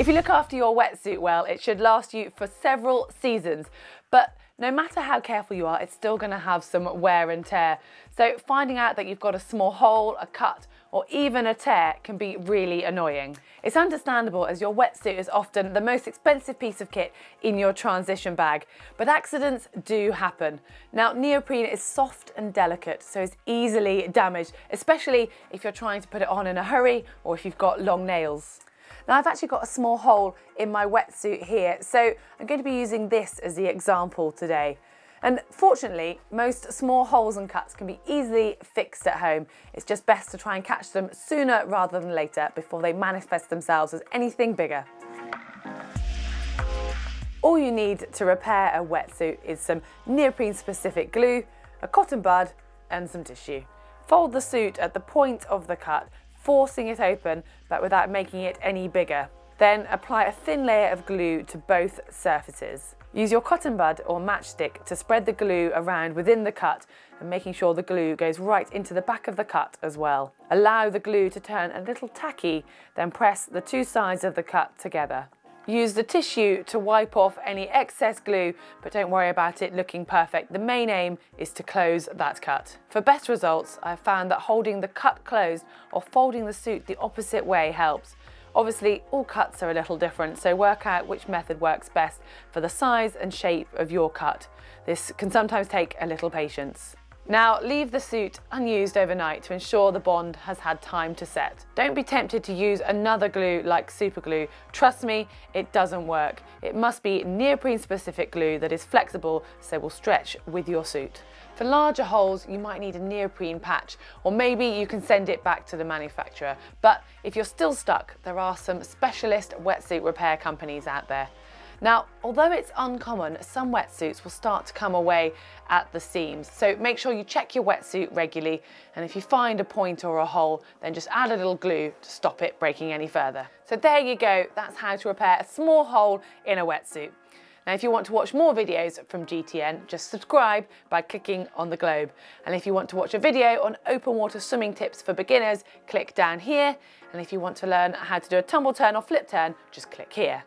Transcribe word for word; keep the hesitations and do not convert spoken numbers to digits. If you look after your wetsuit well, it should last you for several seasons, but no matter how careful you are, it's still going to have some wear and tear. So finding out that you've got a small hole, a cut, or even a tear can be really annoying. It's understandable as your wetsuit is often the most expensive piece of kit in your transition bag, but accidents do happen. Now, neoprene is soft and delicate, so it's easily damaged, especially if you're trying to put it on in a hurry or if you've got long nails. Now, I've actually got a small hole in my wetsuit here, so I'm going to be using this as the example today. And fortunately, most small holes and cuts can be easily fixed at home. It's just best to try and catch them sooner rather than later before they manifest themselves as anything bigger. All you need to repair a wetsuit is some neoprene-specific glue, a cotton bud, and some tissue. Fold the suit at the point of the cut, forcing it open but without making it any bigger. Then apply a thin layer of glue to both surfaces. Use your cotton bud or matchstick to spread the glue around within the cut and making sure the glue goes right into the back of the cut as well. Allow the glue to turn a little tacky, then press the two sides of the cut together. Use the tissue to wipe off any excess glue, but don't worry about it looking perfect. The main aim is to close that cut. For best results, I've found that holding the cut closed or folding the suit the opposite way helps. Obviously, all cuts are a little different, so work out which method works best for the size and shape of your cut. This can sometimes take a little patience. Now, leave the suit unused overnight to ensure the bond has had time to set. Don't be tempted to use another glue like super glue. Trust me, it doesn't work. It must be neoprene-specific glue that is flexible so will stretch with your suit. For larger holes, you might need a neoprene patch, or maybe you can send it back to the manufacturer. But if you're still stuck, there are some specialist wetsuit repair companies out there. Now, although it's uncommon, some wetsuits will start to come away at the seams. So make sure you check your wetsuit regularly. And if you find a point or a hole, then just add a little glue to stop it breaking any further. So there you go. That's how to repair a small hole in a wetsuit. Now, if you want to watch more videos from G T N, just subscribe by clicking on the globe. And if you want to watch a video on open water swimming tips for beginners, click down here. And if you want to learn how to do a tumble turn or flip turn, just click here.